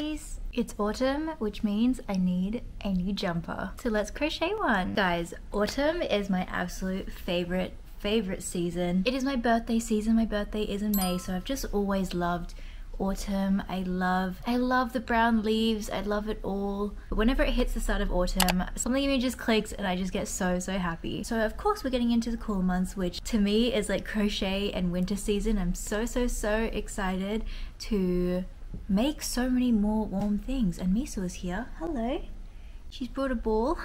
days. It's autumn, which means I need a new jumper. So let's crochet one. Guys, autumn is my absolute favorite season. It is my birthday season. My birthday is in May, so I've just always loved autumn. I love the brown leaves. I love it all. But whenever it hits the start of autumn, something in me just clicks and I just get so happy. So of course we're getting into the cool months, which to me is like crochet and winter season. I'm so excited to make so many more warm things. And Misu is here. Hello. She's brought a ball.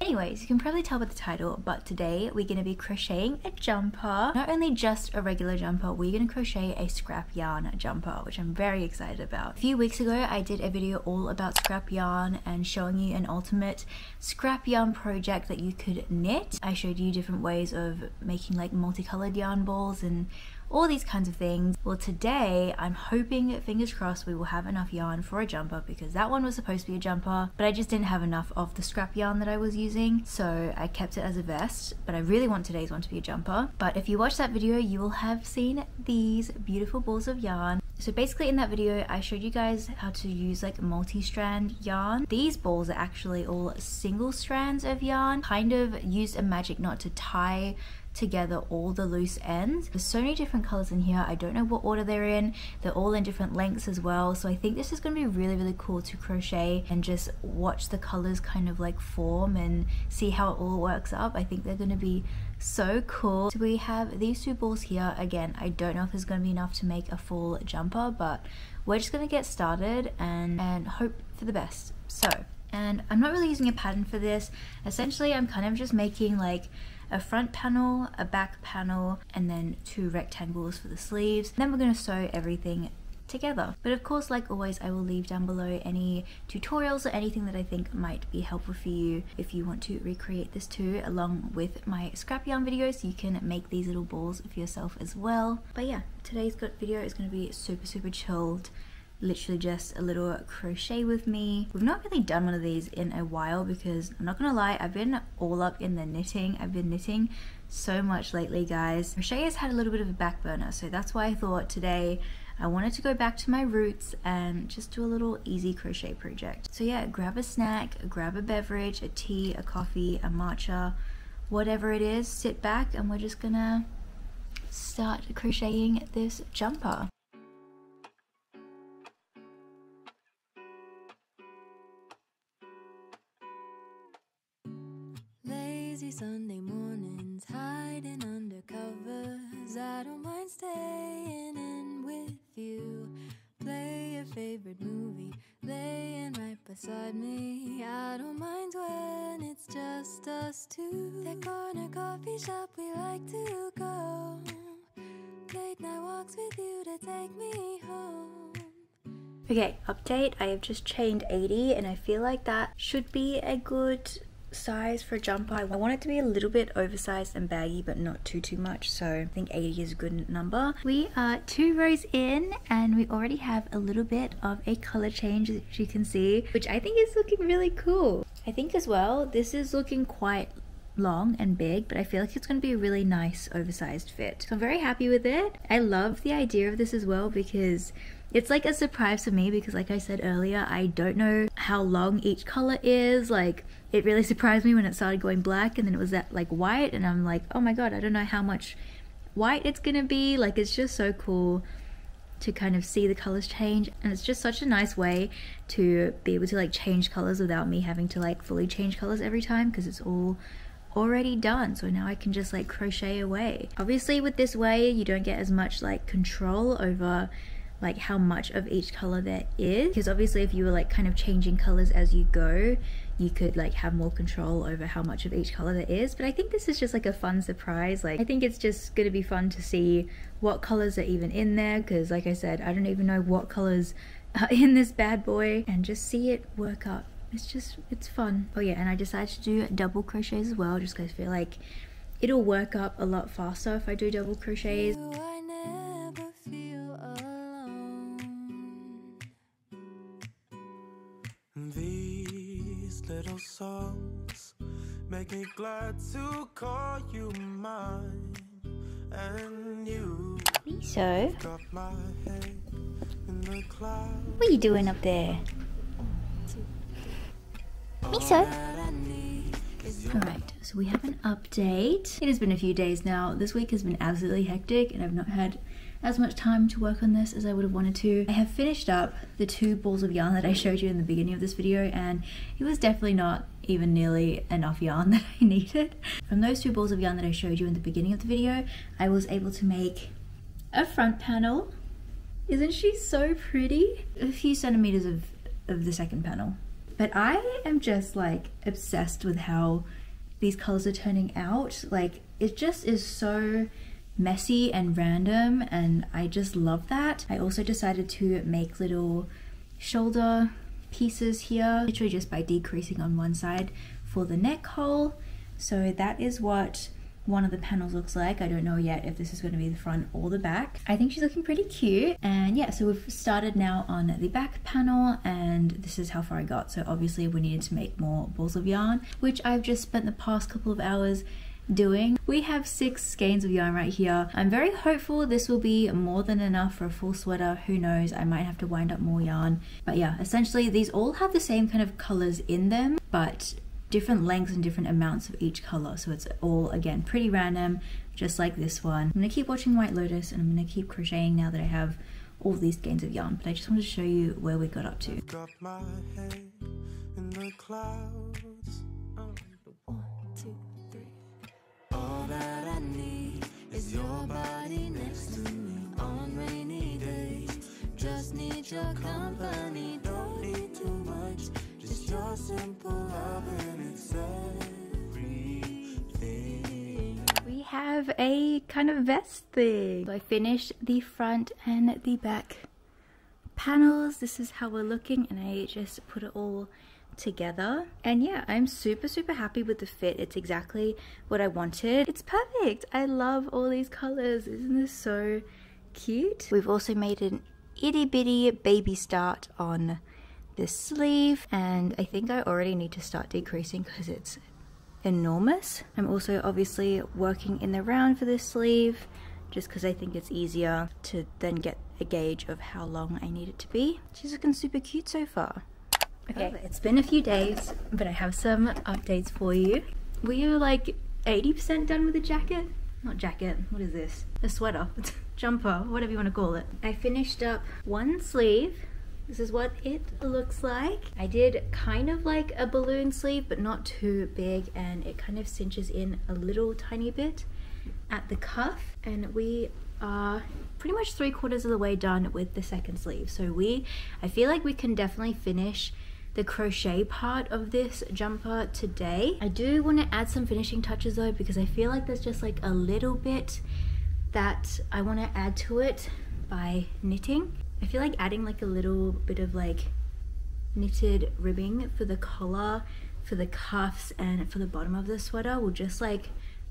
Anyways, you can probably tell by the title, but today we're going to be crocheting a jumper. Not only just a regular jumper, we're going to crochet a scrap yarn jumper, which I'm very excited about. A few weeks ago, I did a video all about scrap yarn and showing you an ultimate scrap yarn project that you could knit. I showed you different ways of making like multicolored yarn balls and all these kinds of things. Well, today I'm hoping, fingers crossed, we will have enough yarn for a jumper, because that one was supposed to be a jumper, but I just didn't have enough of the scrap yarn that I was using, so I kept it as a vest. But I really want today's one to be a jumper. But if you watch that video, you will have seen these beautiful balls of yarn. So basically in that video, I showed you guys how to use like multi-strand yarn. These balls are actually all single strands of yarn. Kind of used a magic knot to tie together all the loose ends. There's so many different colors in here. I don't know what order they're in. They're all in different lengths as well. So I think this is going to be really cool to crochet and just watch the colors kind of like form and see how it all works up. I think they're going to be so cool. So we have these two balls here. Again, I don't know if there's going to be enough to make a full jumper, but we're just going to get started and hope for the best. So, and I'm not really using a pattern for this. Essentially, I'm kind of just making like a front panel, a back panel, and then two rectangles for the sleeves. Then we're going to sew everything together. But of course, like always, I will leave down below any tutorials or anything that I think might be helpful for you if you want to recreate this too, along with my scrap yarn videos, so you can make these little balls for yourself as well. But yeah, today's video is going to be super chilled. Literally just a little crochet with me. We've not really done one of these in a while, because I'm not gonna lie, I've been all up in the knitting. I've been knitting so much lately, guys. Crochet has had a little bit of a back burner, so that's why I thought today I wanted to go back to my roots and just do a little easy crochet project. So yeah, grab a snack, grab a beverage, a tea, a coffee, a matcha, whatever it is, sit back and we're just gonna start crocheting this jumper. Sunday mornings, hiding under covers. I don't mind staying in with you. Play your favorite movie, laying right beside me. I don't mind when it's just us two. That corner coffee shop we like to go. Late night walks with you to take me home. Okay, update. I have just chained 80, and I feel like that should be a good size for a jumper. I want it to be a little bit oversized and baggy, but not too much, so I think 80 is a good number. We are 2 rows in and we already have a little bit of a color change, as you can see, which I think is looking really cool. I think as well this is looking quite long and big, but I feel like it's going to be a really nice oversized fit, so I'm very happy with it. I love the idea of this as well, because it's like a surprise for me, because like I said earlier, I don't know how long each color is. Like, it really surprised me when it started going black and then it was that like white, and I'm like, oh my god, I don't know how much white it's gonna be. Like, it's just so cool to kind of see the colors change, and it's just such a nice way to be able to like change colors without me having to like fully change colors every time, because it's all already done. So now I can just like crochet away. Obviously with this way you don't get as much like control over like how much of each color there is, because obviously if you were like kind of changing colors as you go, you could like have more control over how much of each color there is. But I think this is just like a fun surprise. Like, I think it's just gonna be fun to see what colors are even in there, because like I said, I don't even know what colors are in this bad boy, and just see it work up. It's just, it's fun. Oh yeah, and I decided to do double crochets as well, just because I feel like it'll work up a lot faster if I do double crochets. Little songs make me glad to call you mine, and you. So What are you doing up there? Me so. Alright, so we have an update. It has been a few days now. This week has been absolutely hectic and I've not had as much time to work on this as I would have wanted to. I have finished up the 2 balls of yarn that I showed you in the beginning of this video, and it was definitely not even nearly enough yarn that I needed. From those 2 balls of yarn that I showed you in the beginning of the video, I was able to make a front panel. Isn't she so pretty? A few centimeters of the second panel. But I am just like obsessed with how these colors are turning out. Like, it just is so messy and random, and I just love that. I also decided to make little shoulder pieces here, literally just by decreasing on one side for the neck hole. So that is what one of the panels looks like. I don't know yet if this is going to be the front or the back. I think she's looking pretty cute. And yeah, so we've started now on the back panel, and this is how far I got. So obviously we needed to make more balls of yarn, which I've just spent the past couple of hours doing. We have 6 skeins of yarn right here. I'm very hopeful this will be more than enough for a full sweater. Who knows, I might have to wind up more yarn. But yeah, essentially these all have the same kind of colors in them, but different lengths and different amounts of each color. So it's all, again, pretty random, just like this one. I'm gonna keep watching White Lotus and I'm gonna keep crocheting now that I have all these skeins of yarn, but I just wanted to show you where we got up to. Got my head in the clouds. All that I need is your body next to me on rainy days. Just need your company, don't need too much. Just your simple love and it's everything. We have a kind of vest thing. So I finished the front and the back panels. This is how we're looking, and I just put it all together, and yeah, I'm super happy with the fit. It's exactly what I wanted. It's perfect. I love all these colors. Isn't this so cute? We've also made an itty bitty baby start on this sleeve, and I think I already need to start decreasing because it's enormous. I'm also obviously working in the round for this sleeve just because I think it's easier to then get a gauge of how long I need it to be. She's looking super cute so far. Okay, it's been a few days, but I have some updates for you. We are like 80% done with the jacket. Not jacket, what is this? A sweater, jumper, whatever you want to call it. I finished up 1 sleeve. This is what it looks like. I did kind of like a balloon sleeve, but not too big, and it kind of cinches in a little tiny bit at the cuff, and we are pretty much 3/4 of the way done with the second sleeve. So I feel like we can definitely finish the crochet part of this jumper today. I do want to add some finishing touches though, because I feel like there's just like a little bit that I want to add to it by knitting. I feel like adding like a little bit of like knitted ribbing for the collar, for the cuffs, and for the bottom of the sweater will just like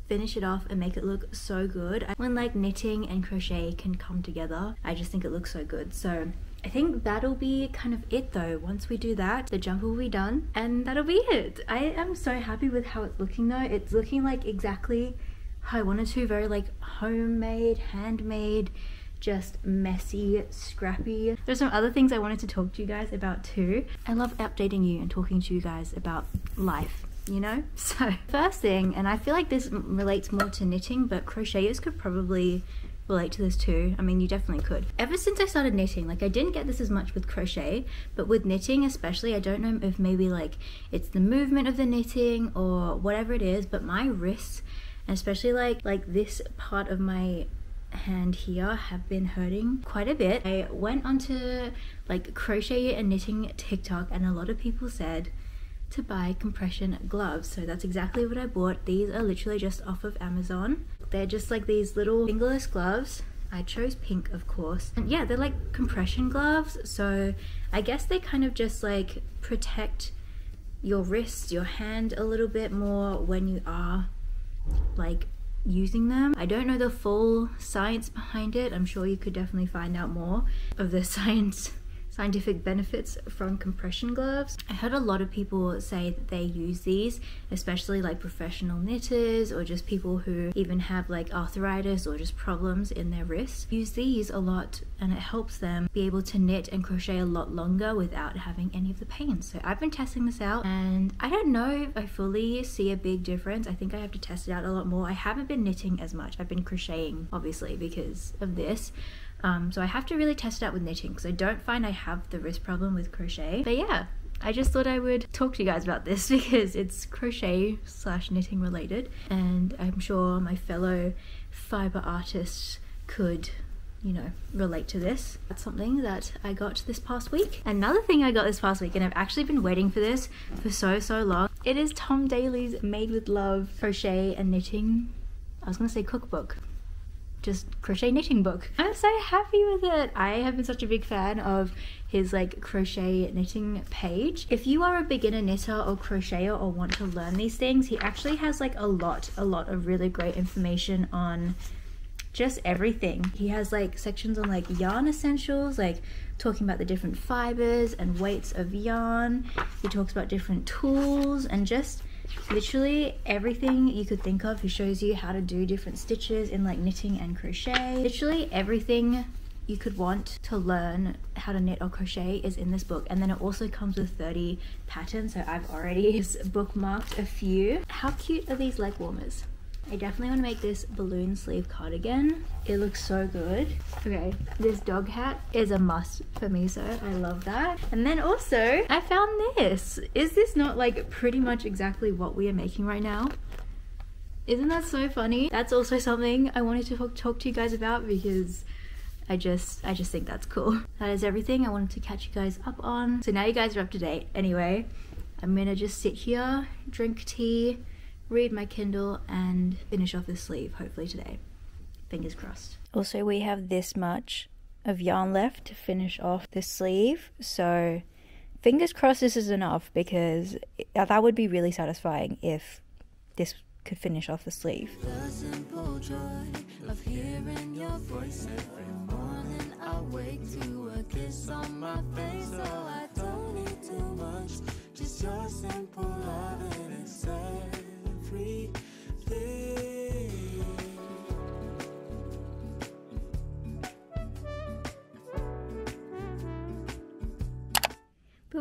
finish it off and make it look so good. When like knitting and crochet can come together, I just think it looks so good. So I think that'll be kind of it though. Once we do that, the jumper will be done and that'll be it. I am so happy with how it's looking though. It's looking like exactly how I wanted to, very like homemade, handmade, just messy, scrappy. There's some other things I wanted to talk to you guys about too. I love updating you and talking to you guys about life, you know? So first thing, and I feel like this relates more to knitting, but crocheters could probably relate to this too. I mean, you definitely could. Ever since I started knitting, like I didn't get this as much with crochet, but with knitting especially, I don't know if maybe like it's the movement of the knitting or whatever it is, but my wrists, especially like this part of my hand here, have been hurting quite a bit. I went onto like crochet and knitting TikTok, and a lot of people said to buy compression gloves. So that's exactly what I bought. These are literally just off of Amazon. They're just like these little fingerless gloves. I chose pink, of course. And yeah, they're like compression gloves. So I guess they kind of just like protect your wrist, your hand a little bit more when you are like using them. I don't know the full science behind it. I'm sure you could definitely find out more of the science scientific benefits from compression gloves. I heard a lot of people say that they use these, especially like professional knitters or just people who even have like arthritis or just problems in their wrists. Use these a lot and it helps them be able to knit and crochet a lot longer without having any of the pain. So I've been testing this out and I don't know if I fully see a big difference. I think I have to test it out a lot more. I haven't been knitting as much. I've been crocheting obviously because of this. So I have to really test it out with knitting because I don't find I have the wrist problem with crochet. But yeah, I just thought I would talk to you guys about this because it's crochet/knitting related, and I'm sure my fellow fiber artists could, you know, relate to this. That's something that I got this past week. Another thing I got this past week, and I've actually been waiting for this for so long, it is Tom Daley's Made With Love crochet and knitting, I was gonna say cookbook, just crochet knitting book. I'm so happy with it. I have been such a big fan of his like crochet knitting page. If you are a beginner knitter or crocheter or want to learn these things, he actually has like a lot of really great information on just everything. He has like sections on like yarn essentials, like talking about the different fibers and weights of yarn. He talks about different tools and just literally everything you could think of. He shows you how to do different stitches in like knitting and crochet. Literally everything you could want to learn how to knit or crochet is in this book, and then it also comes with 30 patterns, so I've already bookmarked a few. How cute are these leg warmers? I definitely want to make this balloon sleeve cardigan. It looks so good. Okay, this dog hat is a must for me, so I love that. And then also, I found this. Is this not like pretty much exactly what we are making right now? Isn't that so funny? That's also something I wanted to talk to you guys about because I just think that's cool. That is everything I wanted to catch you guys up on. So now you guys are up to date. Anyway, I'm gonna just sit here, drink tea, read my Kindle and finish off this sleeve hopefully today. Fingers crossed. Also, we have this much of yarn left to finish off this sleeve, so fingers crossed this is enough, because that would be really satisfying if this could finish off the sleeve. The simple joy of hearing your voice every morning. I wake to a kiss on my face, so I don't need too much, just your simple love and excitement. But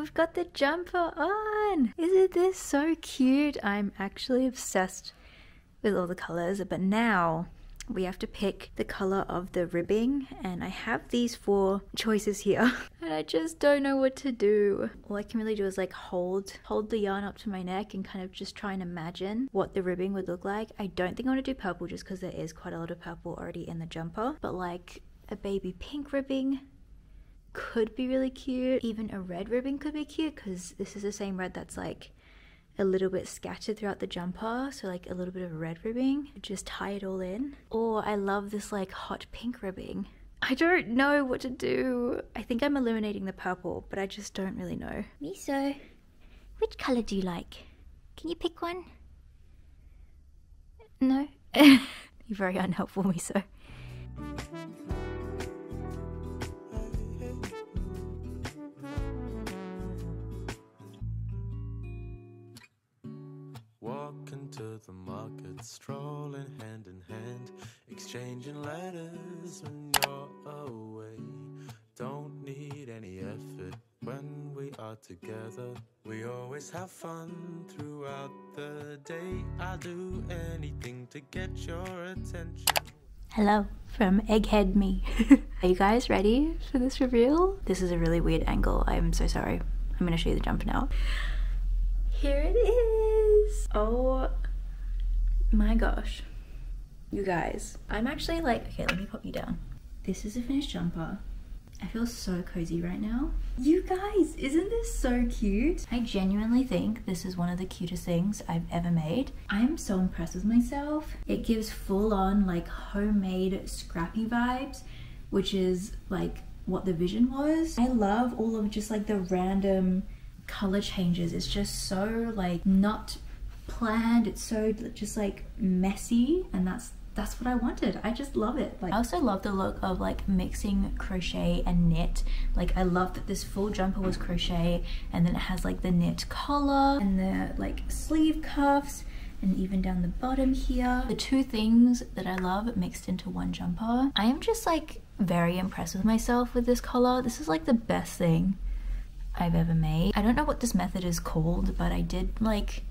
we've got the jumper on! Isn't this so cute? I'm actually obsessed with all the colours, but now we have to pick the colour of the ribbing, and I have these 4 choices here and I just don't know what to do. All I can really do is like hold the yarn up to my neck and kind of just try and imagine what the ribbing would look like. I don't think I want to do purple just because there is quite a lot of purple already in the jumper, but like a baby pink ribbing could be really cute. Even a red ribbing could be cute because this is the same red that's like a little bit scattered throughout the jumper, so like a little bit of red ribbing, just tie it all in. Or I love this like hot pink ribbing. I don't know what to do. I think I'm eliminating the purple, but I just don't really know. Miso, which color do you like? Can you pick one? No? You're very unhelpful, Miso. Walking to the market, strolling hand in hand, exchanging letters when you're away. Don't need any effort when we are together. We always have fun throughout the day. I'll do anything to get your attention. Hello from Egghead Me. Are you guys ready for this reveal? This is a really weird angle. I'm so sorry. I'm gonna show you the jumper now. Here it is! Oh my gosh. You guys, I'm actually like, okay, let me pop you down. This is a finished jumper. I feel so cozy right now. You guys, isn't this so cute? I genuinely think this is one of the cutest things I've ever made. I'm so impressed with myself. It gives full on like homemade scrappy vibes, which is like what the vision was. I love all of just like the random color changes. It's just so like not planned. It's so just like messy, and that's that's what I wanted. I just love it. Like, I also love the look of like mixing crochet and knit. Like I love that this full jumper was crochet and then it has like the knit collar and the like sleeve cuffs and even down the bottom here. The two things that I love mixed into one jumper. I am just like very impressed with myself with this collar. This is like the best thing I've ever made. I don't know what this method is called, but I did like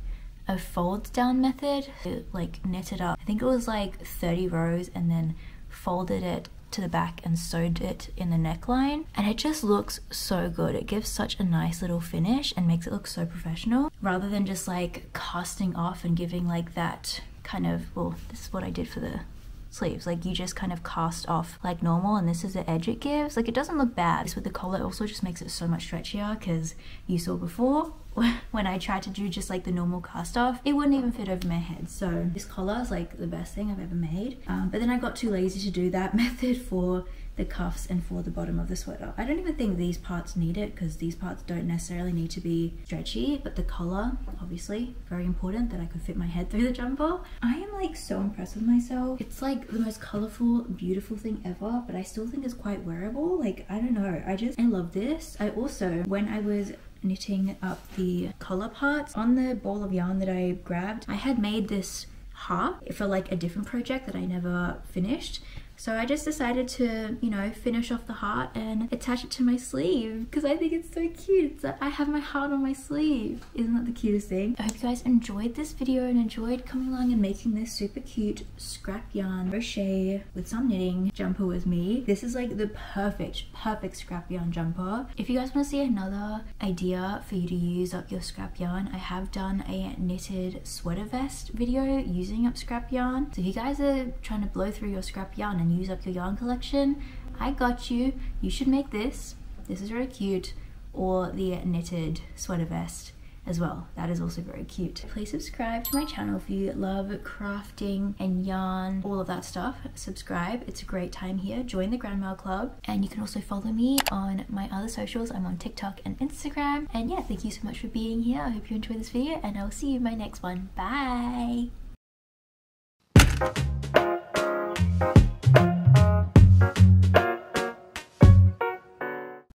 a fold down method to like knit it up. I think it was like 30 rows and then folded it to the back and sewed it in the neckline, and it just looks so good. It gives such a nice little finish and makes it look so professional rather than just like casting off and giving like that kind of, well, this is what I did for the sleeves, like you just kind of cast off like normal, and this is the edge it gives. Like it doesn't look bad. This with the collar also just makes it so much stretchier, because you saw before when I tried to do just like the normal cast off, it wouldn't even fit over my head. So this collar is like the best thing I've ever made, but then I got too lazy to do that method for the cuffs and for the bottom of the sweater. I don't even think these parts need it, because these parts don't necessarily need to be stretchy, but the collar, obviously, very important that I could fit my head through the jumper. I am like so impressed with myself. It's like the most colorful, beautiful thing ever, but I still think it's quite wearable. Like, I don't know, I love this. I also, when I was knitting up the collar parts, on the ball of yarn that I grabbed, I had made this heart for like a different project that I never finished. So I just decided to, you know, finish off the heart and attach it to my sleeve because I think it's so cute that I have my heart on my sleeve. Isn't that the cutest thing? I hope you guys enjoyed this video and enjoyed coming along and making this super cute scrap yarn crochet with some knitting jumper with me. This is like the perfect scrap yarn jumper. If you guys want to see another idea for you to use up your scrap yarn, I have done a knitted sweater vest video using up scrap yarn. So if you guys are trying to blow through your scrap yarn and use up your yarn collection, I got you. You should make this. This is really cute. Or the knitted sweater vest as well. That is also very cute. Please subscribe to my channel if you love crafting and yarn, all of that stuff. Subscribe. It's a great time here. Join the Grandma Club. And you can also follow me on my other socials. I'm on TikTok and Instagram. And yeah, thank you so much for being here. I hope you enjoyed this video and I'll see you in my next one. Bye!